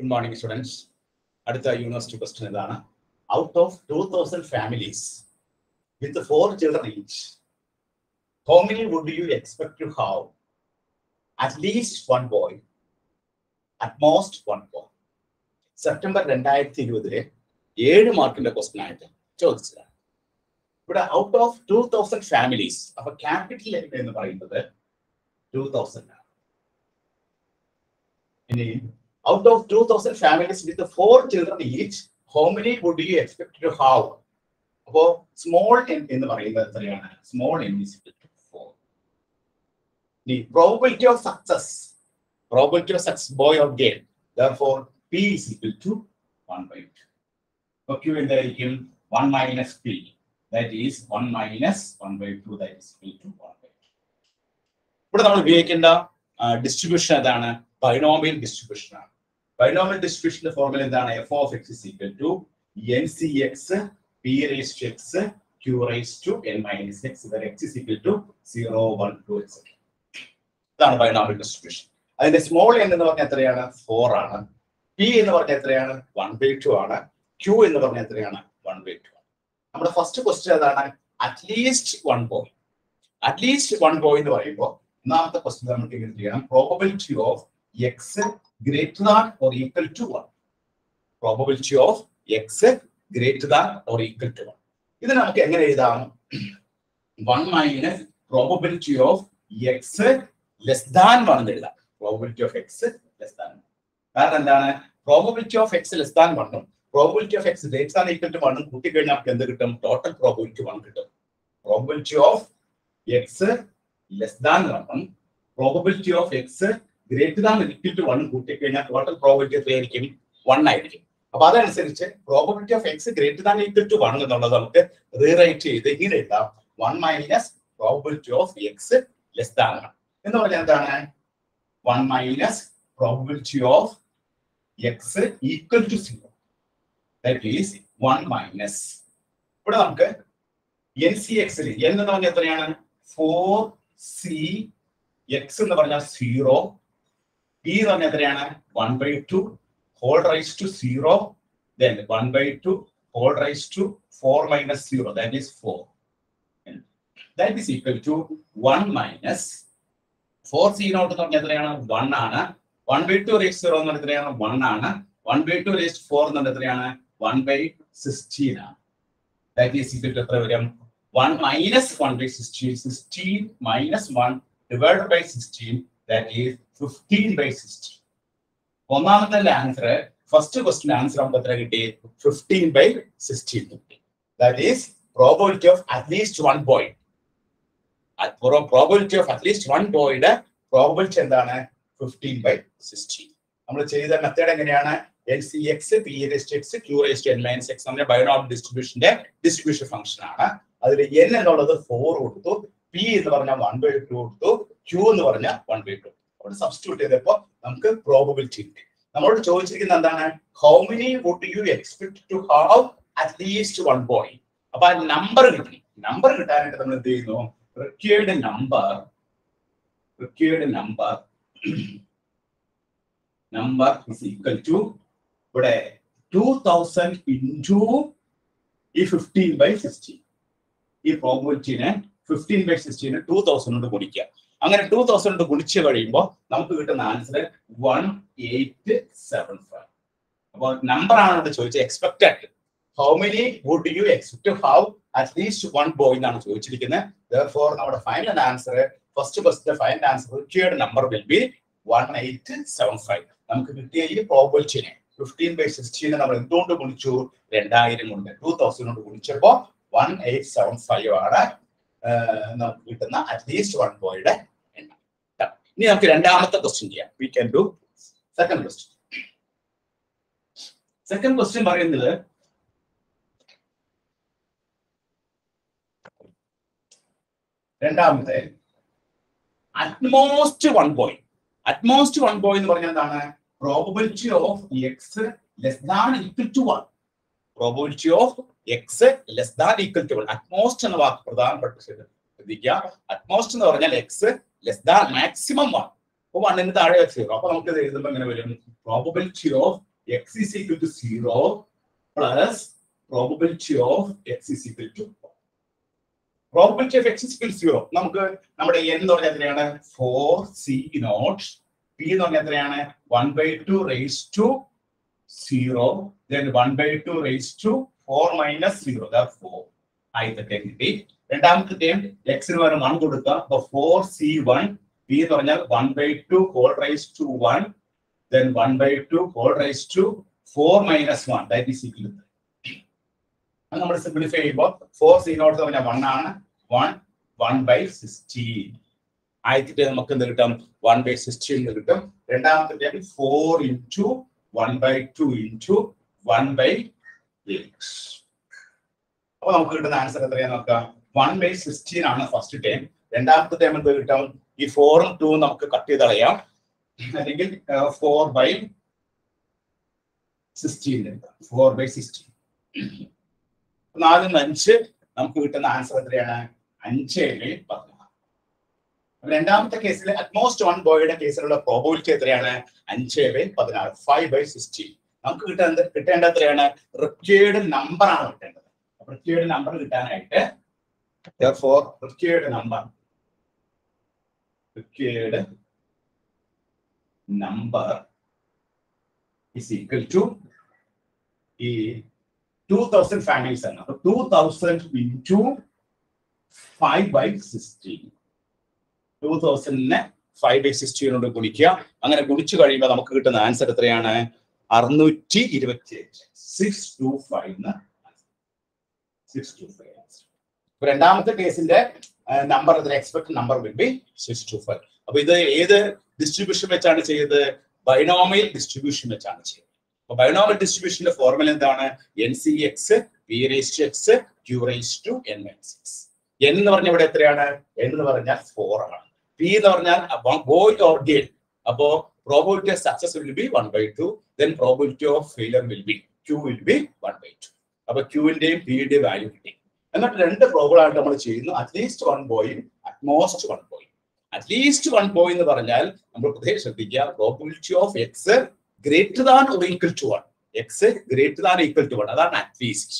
Good morning, students. Adutha university question edana. Out of 2000 families with 4 children each, how many would you expect to have at least one boy, at most one girl? September 2020 7 മാർക്കിന്റെ question ആയിട്ട് ചോദിച്ചതാണ്. ഇവിടെ out of 2000 families, അപ്പൊ capital എന്ന് പറയുന്നത് 2000 ആണ്. ഇനി out of 2000 families with 4 children each, how many would you expect to have? അപ്പോ സ്മോൾ n എന്ന് പറയുന്നത് എത്രയാണ്? സ്മോൾ n is equal to 4. ഇനി probability of success, probability of success boy or girl, therefore p is equal to 1/2. അപ്പോൾ q എന്തായിരിക്കും? 1 - p. That is 1 - 1/2. That is equal to 1/2. ഇവിടെ നമ്മൾ ഉപയോഗിക്കേണ്ട ഡിസ്ട്രിബ്യൂഷൻ അതാണ്, ബൈനോമിയൽ ഡിസ്ട്രിബ്യൂഷൻ ആണ്. ബൈനോമിയൽ ഡിസ്ട്രിബ്യൂഷന്റെ ഫോർമുല എന്താണ്? f(x) = ncx p(x) q(n-x) where x is equal to 0 1 2 etc. ഇതാണ് ബൈനോമിയൽ ഡിസ്ട്രിബ്യൂഷൻ. അതിന്റെ സ്മോൾ n എന്ന് പറഞ്ഞാൽ എത്രയാണ്? 4 ആണ്. p എന്ന് പറഞ്ഞാൽ എത്രയാണ്? 1/2 ആണ്. q എന്ന് പറഞ്ഞാൽ എത്രയാണ്? 1/2. നമ്മുടെ ഫസ്റ്റ് ക്വസ്റ്റ്യൻ അതാണ്, at least one boy. At least one boy എന്ന് പറയുമ്പോൾ ഒന്നാമത്തെ ക്വസ്റ്റ്യൻ നമ്മൾ ഇങ്ങനെ ചെയ്യണം, probability of X greater than or equal to 1. Probability of X greater than or equal to 1 ഇത് നമുക്ക് എങ്ങനെ എഴുതാം? 1 - probability of X less than 1 എന്ന് എഴുതാം. Probability of X less than 1, കാരണം എന്താണ്? Probability of X less than 1 probability of x greater than or equal to 1 കൂട്ടി കഴിഞ്ഞാൽ നമുക്ക് എന്ത് കിട്ടും? ടോട്ടൽ പ്രോബബിലിറ്റി 1 കിട്ടും. probability of x less than 1 probability of x greater than or equal to 1 കൂട്ടി കഴിഞ്ഞാൽ ടോട്ടൽ പ്രോബബിലിറ്റി എന്തായിരിക്കും? 1 ആയിരിക്കും. അപ്പോൾ അതനുസരിച്ച് probability of x greater than or equal to 1 എന്നുള്ളത് നമുക്ക് റീറൈറ്റ് ചെയ്ത് ഇങ്ങനെ എഴുതാം, 1 - probability of x less than 1 എന്ന് പറഞ്ഞാൽ എന്താണ്? 1 - probability of x equal to 0. That is 1 - ഇവിടെ നമുക്ക് ncx ൽ n എന്ന് പറഞ്ഞാൽ എത്രയാണ്? 4c x എന്ന് പറഞ്ഞാൽ 0, p എന്ന് പറഞ്ഞാൽ എത്രയാണ്? 1/2 whole raised to 0, then 1/2 whole raised to 4 - 0, that is 4, and that is equal to 1 - 4c naught എന്ന് പറഞ്ഞാൽ എത്രയാണ്? 1 ആണ്. 1/2 raised 0 എന്ന് പറഞ്ഞാൽ എത്രയാണ്? 1 ആണ്. 1/2 raised 4 എന്ന് പറഞ്ഞാൽ എത്രയാണ്? 1/16 ആണ്. That is equal to എത്ര വരും? 1 - 1/16 16 - 1 / 16 that is 15/16. ഒന്നാമത്തെ ആൻസർ, ഫസ്റ്റ് ക്വസ്റ്റ്യൻ ആൻസർ ആവുമ്പോൾ എത്ര കിട്ടി? 15/16 കിട്ടി. That is probability of at least one boy. Probability of at least one boy ന്റെ probability എന്താണ്? 15/16. നമ്മൾ ചെയ്ത മെത്തേഡ് എങ്ങനെയാണ്? LCX, PRSX, QRSN-X നമ്മുടെ ബൈനോമിയൽ ഡിസ്ട്രിബ്യൂഷന്റെ ഡിസ്ട്രിബ്യൂഷൻ ഫംഗ്ഷൻ ആണ്. അതിൽ n എന്നുള്ളത് 4 കൊടുത്തു, p എന്ന് പറഞ്ഞാൽ 1/2 കൊടുത്തു, q എന്ന് പറഞ്ഞാൽ 1/2. അവിടെ സബ്സ്റ്റിറ്റ്യൂട്ട് ചെയ്തപ്പോൾ നമുക്ക് പ്രോബബിലിറ്റി കിട്ടി. നമ്മളോട് ചോദിച്ചിരിക്കുന്നത് എന്താണ്? How many would you expect to have at least one boy. അപ്പൊ ആ നമ്പർ കിട്ടണം. നമ്പർ കിട്ടാനായിട്ട് നമ്മൾ എന്ത് ചെയ്യുന്നു? Number is equal to ഇവിടെ 2000 into ഈ 15/16. ഈ പ്രോബബിലിറ്റിനെ 15/16 2000 കൊണ്ട് ഗുണിക്കുക. അങ്ങനെ 2000 കൊണ്ട് ഗുണിച്ച് കഴിയുമ്പോൾ നമുക്ക് കിട്ടുന്ന ആൻസർ 1875. അപ്പോൾ നമ്പർ ആണ് ഇവിടെ ചോദിച്ചത്, expected. How many would you expect how at least one boy എന്നാണ് ചോദിച്ചിരിക്കുന്നത്. Therefore നമ്മുടെ final answer, first question final answer required number will be 1875. നമുക്ക് കിട്ടിയ ഈ പ്രോബബിലിറ്റിനെ 15/16 നമ്മൾ എന്തുകൊണ്ട് ഗുണിച്ചു? 2000 കൊണ്ട്. 2000 കൊണ്ട് ഗുണിച്ചപ്പോൾ 1875 ആണ് നമുക്ക് കിട്ടുന്ന അറ്റ്ലീസ്റ്റ് വൺ ബോയുടെ എണ്ണം. ഇനി നമുക്ക് രണ്ടാമത്തെ ക്വസ്റ്റ്യൻ ചെയ്യാം. We can do second question. Second question പറയുന്നത്, രണ്ടാമത്തെ at most one boy. At most one boy എന്ന് പറഞ്ഞാൽ എന്താണ്? probability of x less than equal to 1. probability of x less than equal to 1. at most എന്ന വാക്ക് പ്രധാനപ്പെട്ടതാണ്, ശ്രദ്ധിക്കുക. at most എന്ന് പറഞ്ഞാൽ x less than maximum 1. അപ്പോൾ 1 ന് താഴെ 0. അപ്പോൾ നമുക്ക് ഇത് എഴുതുമ്പോൾ എങ്ങനെ വരും? probability of x is equal to 0 plus probability of x is equal to 1. Probability of x is equal to 0. Namukku n nu parnja endrayana 4c0, p nu parnja endrayana 1/2 raised to 0, then 1/2 raised to 4 minus 0, therefore ith term kitti. Rendamathe term x nu varu 1 kodukka, appo 4c1, p nu parnjal 1/2 whole raised to 1, then 1/2 whole raised to 4 minus 1, that is equal to 3. നമ്മൾ simplify ചെയ്യുമ്പോൾ 4c0 1 ആണ്, 1/16. ആദ്യത്തെ നമുക്ക് എന്ത് കിട്ടും? 1/16 എന്ന് കിട്ടും. രണ്ടാമത്തെ 4 × 1/2 × 1/8. അപ്പൊ നമുക്ക് കിട്ടുന്ന ആൻസർ എത്രയാ നോക്കാം. 1/16 ആണ് ഫസ്റ്റ് ടൈം. രണ്ടാമത്തെ ടൈം എന്ത് കിട്ടും? ഈ 4 ഉം 2 നമുക്ക് കട്ട് ചെയ്ത് കളയാം, അല്ലെങ്കിൽ 4/16 കിട്ടും. 4/16. 4 × 5 നമുക്ക് കിട്ടുന്ന ആൻസർ എത്രയാണ്? 5/16. രണ്ടാമത്തെ കേസിൽ അറ്റ്മോസ്റ്റ് 1 ബോയുടെ കേസിലുള്ള പ്രോബബിലിറ്റി എത്രയാണ്? 5/16, 5/16. നമുക്ക് കിട്ടേണ്ടത് എത്രയാണ്? റിക്വയർഡ് നമ്പർ ആണ് കിട്ടേണ്ടത്. റിക്വയർഡ് നമ്പർ കിട്ടാനായിട്ട് required number is equal to ഈ 2000 families and 2000 into 5/16. 2000 ne 5/16 കൊണ്ട് ഗുണിക്കുക. അങ്ങനെ ഗുണിച്ചു കഴിയുമ്പോൾ നമുക്ക് കിട്ടുന്ന ആൻസർ എത്രയാണ്? 628. 625 എന്ന ആൻസർ. 625. രണ്ടാമത്തെ കേസിന്റെ നമ്പർ എത്ര? Expected number will be 625. അപ്പോൾ ഇത് ഏത് ഡിസ്ട്രിബ്യൂഷൻ വെച്ചാണ് ചെയ്തത്? ബൈനോമിയൽ ഡിസ്ട്രിബ്യൂഷൻ വെച്ചാണ് ചെയ്തത്. ബൈനോമിയൽ ഡിസ്ട്രിബ്യൂഷന്റെ ഫോർമുല എന്താണ്? NCx P⁵x Q⁵n⁻⁶. n എന്ന് പറഞ്ഞാൽ ഇവിടെ എത്രയാണ്? n എന്ന് പറഞ്ഞാൽ 4 ആണ്. p എന്ന് പറഞ്ഞാൽ ബോയ് ഓർ ഗേൾ. അപ്പോൾ probability of success will be 1/2, then probability of failure will be q will be 1/2. അപ്പോൾ qന്റെയും pയുടെയും വാല്യൂ കിട്ടി. എന്നിട്ട് 2 പ്രോബബിളായിട്ട് നമ്മൾ ചെയ്യുന്നു. അറ്റ്ലീസ്റ്റ് 1 ബോയും അറ്റ്മോസ്റ്റ് 1 ബോയും. അറ്റ്ലീസ്റ്റ് 1 ബോയ് എന്ന് പറഞ്ഞാൽ നമ്മൾ പ്രത്യേകം ശ്രദ്ധിക്കുക, probability of X greater than or equal to 1. X greater than or equal to 1. That's at least.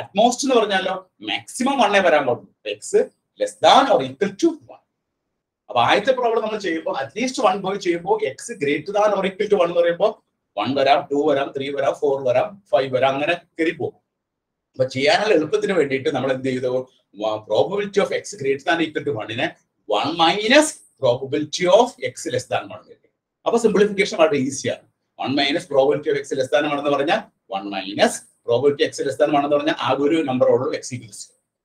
At most എന്ന് പറഞ്ഞാലോ maximum 1 വരാൻ പാടുള്ളൂ. X less than or equal to 1. അപ്പോൾ ആദ്യത്തെ പ്രോബ്ലം നമ്മൾ ചെയ്യുമ്പോൾ അറ്റ്ലീസ്റ്റ് 1 ബോയ് ചെയ്യുമ്പോൾ X greater than or equal to 1 എന്ന് പറയുമ്പോൾ 1 വരാം, 2 വരാം, 3 വരാം, 4 വരാം, 5 വരാം, അങ്ങനെ കയറി പോകും. അപ്പോൾ ചെയ്യാനുള്ള എളുപ്പത്തിന് വേണ്ടിയിട്ട് നമ്മൾ എന്ത് ചെയ്തു? Probability of X greater than or equal to 1-നെ 1 minus probability of X less than 1 എന്ന്. അപ്പോൾ സിംപ്ലിഫിക്കേഷൻ വളരെ ഈസിയാണ്. 1 - probability of x less than 1 എന്ന് പറഞ്ഞാൽ 1 - probability x less than 1 എന്ന് പറഞ്ഞാൽ ആ ഒരു നമ്പറോടുള്ള x = 0.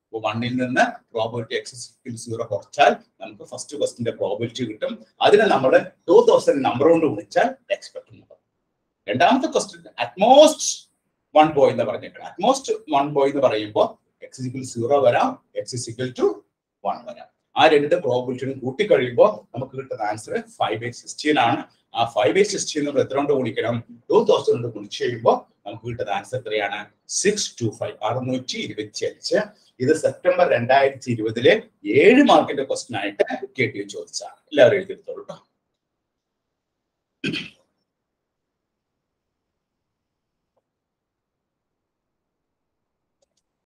അപ്പോൾ 1-ൽ നിന്ന് probability x = 0 കുറച്ചാൽ നമുക്ക് ഫസ്റ്റ് ക്വസ്റ്റ്യന്റെ പ്രോബബിലിറ്റി കിട്ടും. അതിനെ നമ്മൾ 2000 നമ്പർ കൊണ്ട് ഗുണിച്ചാൽ എക്സ്പെക്റ്റഡ് നമ്പർ. രണ്ടാമത്തെ ക്വസ്റ്റ്യൻ അറ്റ്മോസ്റ്റ് 1 ബോയ് എന്ന് പറഞ്ഞിട്ടുണ്ട്. അറ്റ്മോസ്റ്റ് 1 ബോയ് എന്ന് പറയുമ്പോൾ x = 0 വരാം, x = 1 വരാം. ആ 2 പ്രോബബിലിറ്റിയും കൂട്ടി കഴിയുമ്പോൾ നമുക്ക് കിട്ടുന്ന ആൻസർ 5/16 ആണ്. ആ 5/16 നമ്മൾ എത്ര കൊണ്ട് ഗുണിക്കണം? 2000 കൊണ്ട് ഗുണിച്ച് കഴിയുമ്പോൾ നമുക്ക് കിട്ടുന്ന ആൻസർ എത്രയാണ്? 625, 625. ഇത് സെപ്റ്റംബർ 2020-ലെ 7 മാർക്കിന്റെ ക്വസ്റ്റ്യൻ ആയിട്ട് KTU ചോദിച്ചാണ്. എല്ലാവരും എഴുതിയെടുത്തോളൂ കേട്ടോ.